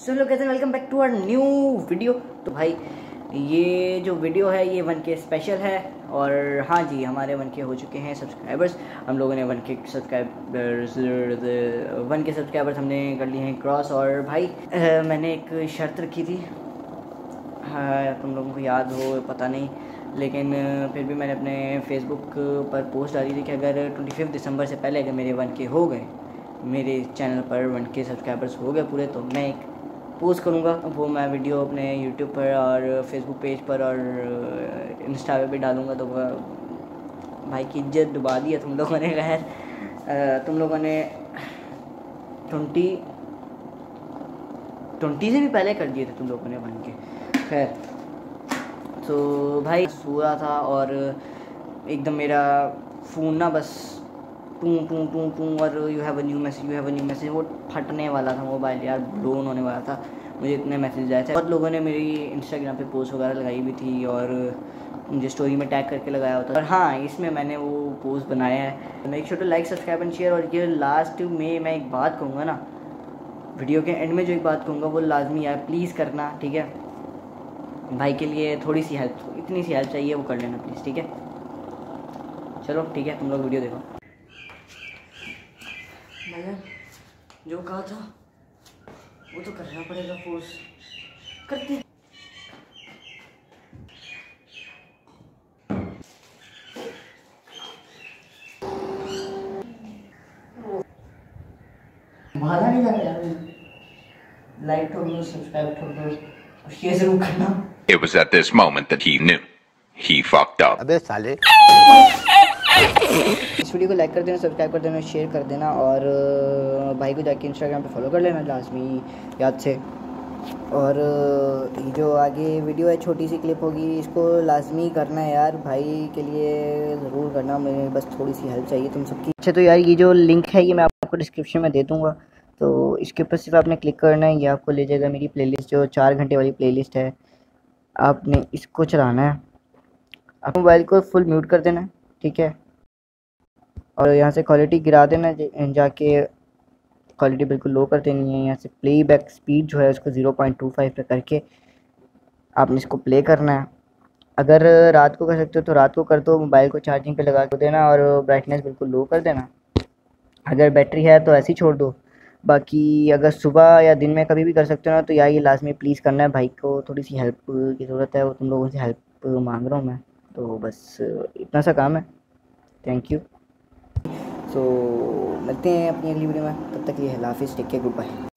सो लोग कैसे welcome back to our new video. तो भाई ये जो वीडियो है ये 1K स्पेशल है। और हाँ जी, हमारे 1K हो चुके हैं सब्सक्राइबर्स। हम लोगों ने 1K सब्सक्राइबर्स हमने कर लिए हैं क्रॉस। और भाई मैंने एक शर्त रखी थी, तुम लोगों को याद हो पता नहीं, लेकिन फिर भी मैंने अपने फेसबुक पर पोस्ट डाली थी कि अगर 25 दिसंबर से पहले अगर मेरे 1K हो गए, मेरे चैनल पर 1K सब्सक्राइबर्स हो गए पूरे, तो मैं एक पोस्ट करूँगा। वो मैं वीडियो अपने यूट्यूब पर और फेसबुक पेज पर और इंस्टा पे भी डालूँगा। तो भाई की इज्जत डुबा दी है तुम लोगों ने। खैर तुम लोगों ने 20 से भी पहले कर दिए थे तुम लोगों ने 1K। खैर तो भाई सो रहा था और एकदम मेरा फ़ोन ना बस टूं टूं टूं टूं और you have a new message वो फटने वाला था मोबाइल, यार ब्लोन होने वाला था। मुझे इतने मैसेज आए थे। बहुत लोगों ने मेरी इंस्टाग्राम पे पोस्ट वगैरह लगाई भी थी और मुझे स्टोरी में टैग करके लगाया होता। और हाँ, इसमें मैंने वो पोस्ट बनाया है। Make sure to like, subscribe and share. और ये लास्ट में मैं एक बात कहूँगा ना, वीडियो के एंड में जो एक बात कहूँगा वो लाजमी यार प्लीज़ करना, ठीक है? भाई के लिए थोड़ी सी हेल्प, इतनी सी हेल्प चाहिए, वो कर लेना प्लीज़, ठीक है? चलो ठीक है, तुम लोग वीडियो देखो। मैंने जो कहा था वो तो करना पड़ेगा, फोर्स करते। बाधा नहीं लगा यार, लाइक कर दो, सब्सक्राइब कर दो, शेयर जरूर करना। It was at this moment that he knew he fucked up. अबे साले। इस वीडियो को लाइक कर देना, सब्सक्राइब कर देना, शेयर कर देना और भाई को जाके इंस्टाग्राम पे फॉलो कर लेना लाजमी याद से। और ये जो आगे वीडियो है छोटी सी क्लिप होगी, इसको लाजमी करना है यार, भाई के लिए ज़रूर करना। मुझे बस थोड़ी सी हेल्प चाहिए तुम सबकी। अच्छा तो यार ये जो लिंक है ये मैं आपको डिस्क्रिप्शन में दे दूँगा, तो इसके ऊपर सिर्फ आपने क्लिक करना है। ये आपको ले जाएगा मेरी प्लेलिस्ट, जो 4 घंटे वाली प्लेलिस्ट है। आपने इसको चलाना है, आप मोबाइल को फुल म्यूट कर देना है, ठीक है? और यहाँ से क्वालिटी गिरा देना, जाके क्वालिटी बिल्कुल लो कर देनी है। यहाँ से प्लेबैक स्पीड जो है उसको 0.25 पे करके आपने इसको प्ले करना है। अगर रात को कर सकते हो तो रात को कर दो, मोबाइल को चार्जिंग पे लगा कर देना और ब्राइटनेस बिल्कुल लो कर देना। अगर बैटरी है तो ऐसे ही छोड़ दो, बाकी अगर सुबह या दिन में कभी भी कर सकते हो ना, तो यार ये लाजमी प्लीज़ करना है। भाई को थोड़ी सी हेल्प की ज़रूरत है, वो तुम लोगों से हेल्प मांग रहा हूँ मैं, तो बस इतना सा काम है। Thank you. तो मिलते हैं अपनी अगली वीडियो में, तब तक के लिए हाफिज़, टेक केयर, गुड बाय।